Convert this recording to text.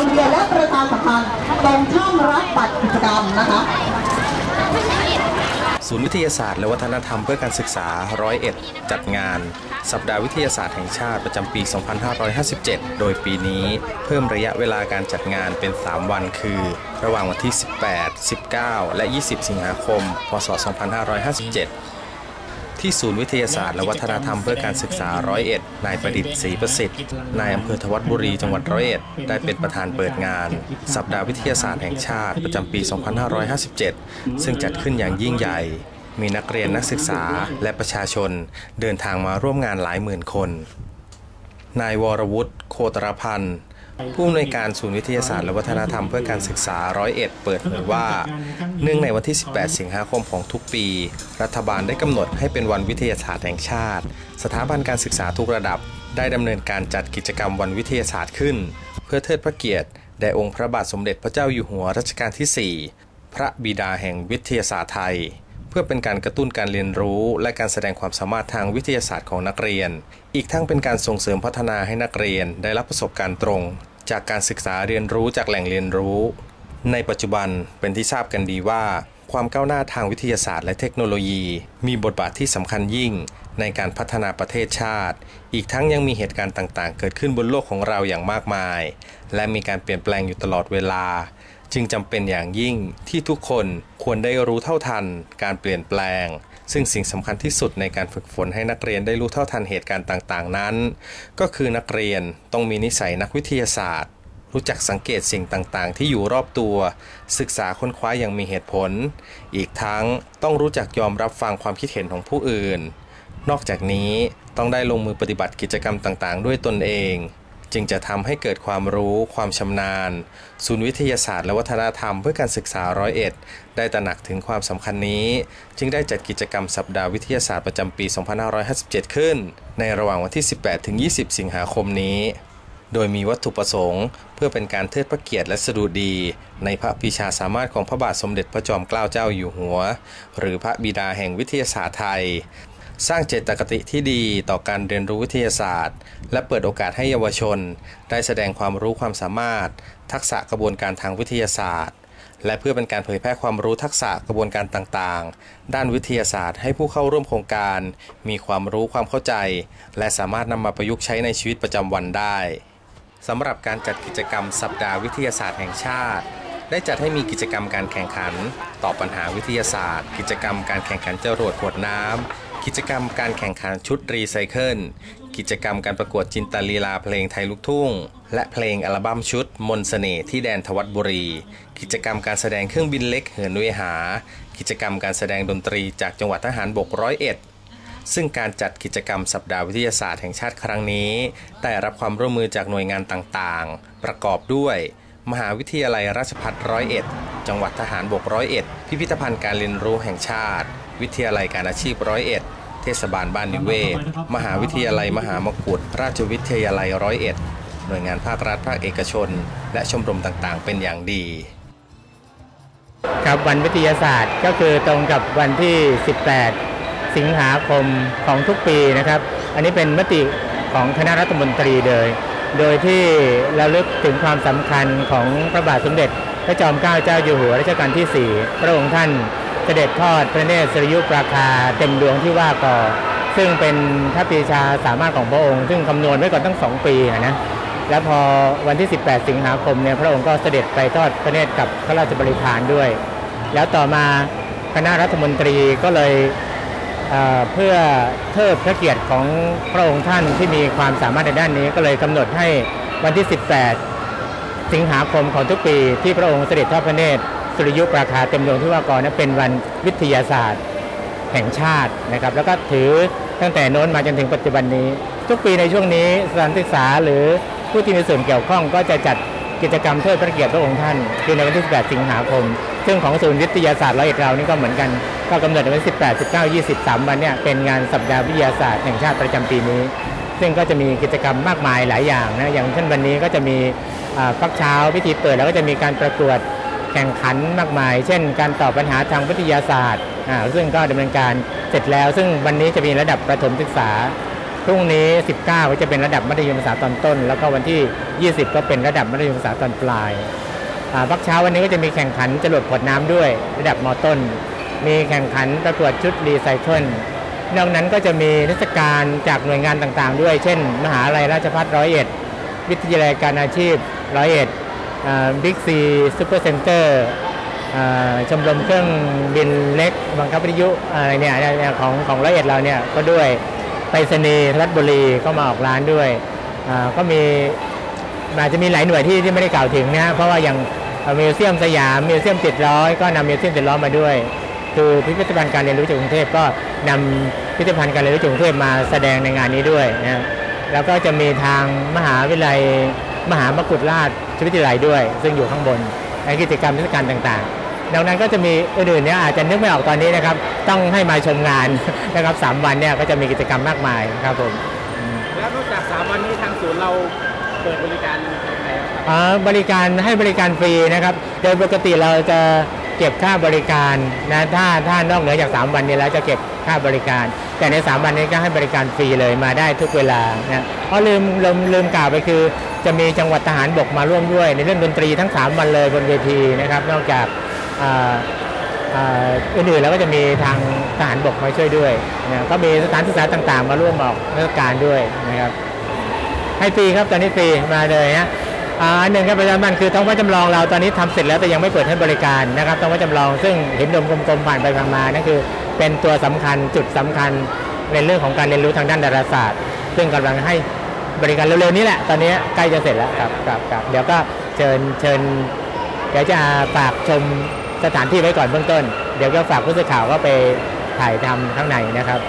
โรงเรียนและประชาสัมพันธ์ตรงช่องรับบัตรกิจกรรมนะคะศูนย์วิทยาศาสตร์และวัฒนธรรมเพื่อการศึกษา101จัดงานสัปดาห์วิทยาศาสตร์แห่งชาติประจำปี 2557 โดยปีนี้เพิ่มระยะเวลาการจัดงานเป็น 3 วันคือระหว่างวันที่ 18 19 และ 20 สิงหาคม พ.ศ. 2557 ที่ศูนย์วิทยาศาสตร์และวัฒนธรรมเพื่อการศึกษา101นายประดิษฐ์ศรีประสิทธิ์นายอำเภอธวัชบุรีจังหวัด101ได้เป็นประธานเปิดงานสัปดาห์วิทยาศาสตร์แห่งชาติประจำปี 2557 ซึ่งจัดขึ้นอย่างยิ่งใหญ่มีนักเรียนนักศึกษาและประชาชนเดินทางมาร่วมงานหลายหมื่นคนนายวรวุฒิโคตรพันธ์ผู้อำนวยการศูนย์วิทยาศาสตร์และวัฒนธรรมเพื่อการศึกษา101เปิดเผยว่าเนื่องในวันที่ 18 สิงหาคมของทุกปีรัฐบาลได้กำหนดให้เป็นวันวิทยาศาสตร์แห่งชาติสถาบันการศึกษาทุกระดับได้ดำเนินการจัดกิจกรรมวันวิทยาศาสตร์ขึ้นเพื่อเทิดพระเกียรติแด่องค์พระบาทสมเด็จพระเจ้าอยู่หัวรัชกาลที่ 4 พระบิดาแห่งวิทยาศาสตร์ไทยเพื่อเป็นการกระตุ้นการเรียนรู้และการแสดงความสามารถทางวิทยาศาสตร์ของนักเรียนอีกทั้งเป็นการส่งเสริมพัฒนาให้นักเรียนได้รับประสบการณ์ตรงจากการศึกษาเรียนรู้จากแหล่งเรียนรู้ในปัจจุบันเป็นที่ทราบกันดีว่าความก้าวหน้าทางวิทยาศาสตร์และเทคโนโลยีมีบทบาทที่สำคัญยิ่งในการพัฒนาประเทศชาติอีกทั้งยังมีเหตุการณ์ต่างๆเกิดขึ้นบนโลกของเราอย่างมากมายและมีการเปลี่ยนแปลงอยู่ตลอดเวลาจึงจำเป็นอย่างยิ่งที่ทุกคนควรได้รู้เท่าทันการเปลี่ยนแปลงซึ่งสิ่งสำคัญที่สุดในการฝึกฝนให้นักเรียนได้รู้เท่าทันเหตุการณ์ต่างๆนั้นก็คือนักเรียนต้องมีนิสัยนักวิทยาศาสตร์รู้จักสังเกตสิ่งต่างๆที่อยู่รอบตัวศึกษาค้นคว้าอย่างมีเหตุผลอีกทั้งต้องรู้จักยอมรับฟังความคิดเห็นของผู้อื่นนอกจากนี้ต้องได้ลงมือปฏิบัติกิจกรรมต่างๆด้วยตนเองจึงจะทำให้เกิดความรู้ความชำนาญศูนย์วิทยาศาสตร์และวัฒนธรรมเพื่อการศึกษา101ได้ตระหนักถึงความสำคัญนี้จึงได้จัดกิจกรรมสัปดาห์วิทยาศาสตร์ประจำปี 2557 ขึ้นในระหว่างวันที่ 18-20 สิงหาคมนี้โดยมีวัตถุประสงค์เพื่อเป็นการเทิดพระเกียรติและสดุดีในพระปีชาสามารถของพระบาทสมเด็จพระจอมเกล้าเจ้าอยู่หัวหรือพระบิดาแห่งวิทยาศาสตร์ไทยสร้างเจตคติที่ดีต่อการเรียนรู้วิทยาศาสตร์และเปิดโอกาสให้เยาวชนได้แสดงความรู้ความสามารถทักษะกระบวนการทางวิทยาศาสตร์และเพื่อเป็นการเผยแพร่ความรู้ทักษะกระบวนการต่างๆด้านวิทยาศาสตร์ให้ผู้เข้าร่วมโครงการมีความรู้ความเข้าใจและสามารถนำมาประยุกต์ใช้ในชีวิตประจำวันได้สำหรับการจัดกิจกรรมสัปดาห์วิทยาศาสตร์แห่งชาติได้จัดให้มีกิจกรรมการแข่งขันตอบปัญหาวิทยาศาสตร์กิจกรรมการแข่งขันจรวดขวดน้ำกิจกรรมการแข่งขันชุดรีไซเคิลกิจกรรมการประกวดจินตลีลาเพลงไทยลูกทุ่งและเพลงอัลบั้มชุดมนต์เสน่ห์ที่แดนธวัชบุรีกิจกรรมการแสดงเครื่องบินเล็กเหินเวหากิจกรรมการแสดงดนตรีจากจังหวัดทหารบก101ซึ่งการจัดกิจกรรมสัปดาห์วิทยาศาสตร์แห่งชาติครั้งนี้ได้รับความร่วมมือจากหน่วยงานต่างๆประกอบด้วยมหาวิทยาลัยราชภัฏ101จังหวัดทหารบก101พิพิธภัณฑ์การเรียนรู้แห่งชาติวิทยาลัยการอาชีพ101เทศบาลบ้านนิเวศมหาวิทยาลัยมหามกุฏราชวิทยาลัย101หน่วยงานภาครัฐภาคเอกชนและชมรมต่างๆเป็นอย่างดีครับวันวิทยาศาสตร์ก็คือตรงกับวันที่18สิงหาคมของทุกปีนะครับอันนี้เป็นมติของคณะรัฐมนตรีโดยที่ระลึกถึงความสำคัญของพระบาทสมเด็จพระจอมเกล้าเจ้าอยู่หัวรัชกาลที่ 4พระองค์ท่านเสด็จทอดพระเนตรสุริยุปราคาเต็มดวงที่ว่ากอซึ่งเป็นพระปรีชาสามารถของพระองค์ซึ่งคำนวณไว้ก่อนตั้ง2ปีนะแล้วพอวันที่18สิงหาคมเนี่ยพระองค์ก็เสด็จไปทอดพระเนตรกับข้าราชบริพารด้วยแล้วต่อมาคณะรัฐมนตรีก็เลยเพื่อเทิดพระเกียรติของพระองค์ท่านที่มีความสามารถในด้านนี้ก็เลยกำหนดให้วันที่18สิงหาคมของทุกปีที่พระองค์เสด็จทอดพระเนตรสุริยุปราคาเต็มดวงที่ว่ากอนั้นเป็นวันวิทยาศาสตร์แห่งชาตินะครับแล้วก็ถือตั้งแต่โน้นมาจนถึงปัจจุบันนี้ทุกปีในช่วงนี้สถานศึกษาหรือผู้ที่มีส่วนเกี่ยวข้องก็จะจัดกิจกรรมเทิดพระเกียรติพระองค์ท่านคือในวันที่18สิงหาคมซึ่งของศูนย์วิทยาศาสตร์101เรานี่ก็เหมือนกันก็กำหนดในวัน18 19 20 3วันเนี่ยเป็นงานสัปดาห์วิทยาศาสตร์แห่งชาติประจำปีนี้ซึ่งก็จะมีกิจกรรมมากมายหลายอย่างนะอย่างเช่นวันนี้ก็จะมีฟักเช้าพิธีเปิดแล้วก็จะมีการประกวดแข่งขันมากมายเช่นการตอบปัญหาทางวิทยาศาสตร์ซึ่งก็ดำเนินการเสร็จแล้วซึ่งวันนี้จะมีระดับประถมศึกษา พรุ่งนี้19ก็จะเป็นระดับมัธยมศึกษาตอนต้นแล้วก็วันที่20ก็เป็นระดับมัธยมศึกษาตอนปลายพักเช้าวันนี้ก็จะมีแข่งขันจรวดขวดน้ำด้วยระดับม.ต้นมีแข่งขันประกวดชุดรีไซเคิลนอกนั้นก็จะมีนิทรรศการจากหน่วยงานต่างๆด้วยเช่นมหาวิทยาลัยราชภัฏ101วิทยาลัยการอาชีพ101บิ๊กซีซูเปอร์เซ็นเตอร์ชมรมเครื่องบินเล็กบังคับวิทยุอะไรเนี่ยของ101เราเนี่ยก็ด้วยไปรษณีย์รัฐบุรีก็มาออกร้านด้วยก็มีอาจจะมีหลายหน่วยที่ไม่ได้กล่าวถึงนะเพราะว่าอย่างมิวเซียมสยามมิวเซียม700ก็นำมิวเซียม700มาด้วยคือพิพิธภัณฑ์การเรียนรู้จากกรุงเทพก็นำพิพิธภัณฑ์การเรียนรู้จากกรุงเทพมาแสดงในงานนี้ด้วยนะแล้วก็จะมีทางมหาวิทยาลัยมหามกุฏราชวิทยาลัยด้วยซึ่งอยู่ข้างบนในกิจกรรมนิทรรศการต่างๆดังนั้นก็จะมีอื่นๆเนี่ยอาจจะนึกไม่ออกตอนนี้นะครับต้องให้มาชมงานนะครับ3วันเนี่ยก็จะมีกิจกรรมมากมายครับผมแล้วนอกจาก3วันนี้ทางศูนย์เราเปิดบริการอะไรครับบริการให้บริการฟรีนะครับโดยปกติเราจะเก็บค่าบริการนะถ้านอกเหนือจาก3วันนี้แล้วจะเก็บค่าบริการแต่ใน3วันนี้ก็ให้บริการฟรีเลยมาได้ทุกเวลานะเพราะลืมกล่าวไปคือจะมีจังหวัดทหารบกมาร่วมด้วยในเรื่องดนตรีทั้ง3วันเลยบนเวทีนะครับนอกจากอื่นๆแล้วก็จะมีทางทหารบกมาช่วยด้วยนะก็มีสถานศึกษาต่างๆมาร่วมออกนิทรรศการด้วยนะครับให้ฟรีครับตอนนี้ฟรีมาเลยนะอันหนึ่งครับประจำมันคือท้องฟ้าจำลองเราตอนนี้ทำเสร็จแล้วแต่ยังไม่เปิดให้บริการนะครับท้องฟ้าจำลองซึ่งเห็นดมกลมๆผ่านไปผ่านมานั่นคือเป็นตัวสำคัญจุดสำคัญในเรื่องของการเรียนรู้ทางด้านดาราศาสตร์ซึ่งกำลังให้บริการเร็วๆนี้แหละตอนนี้ใกล้จะเสร็จแล้วครับเดี๋ยวก็เชิญเดี๋ยวจะฝากชมสถานที่ไว้ก่อนเบื้องต้นเดี๋ยวก็ฝากผู้สื่อข่าวก็ไปถ่ายทำข้างในนะครับ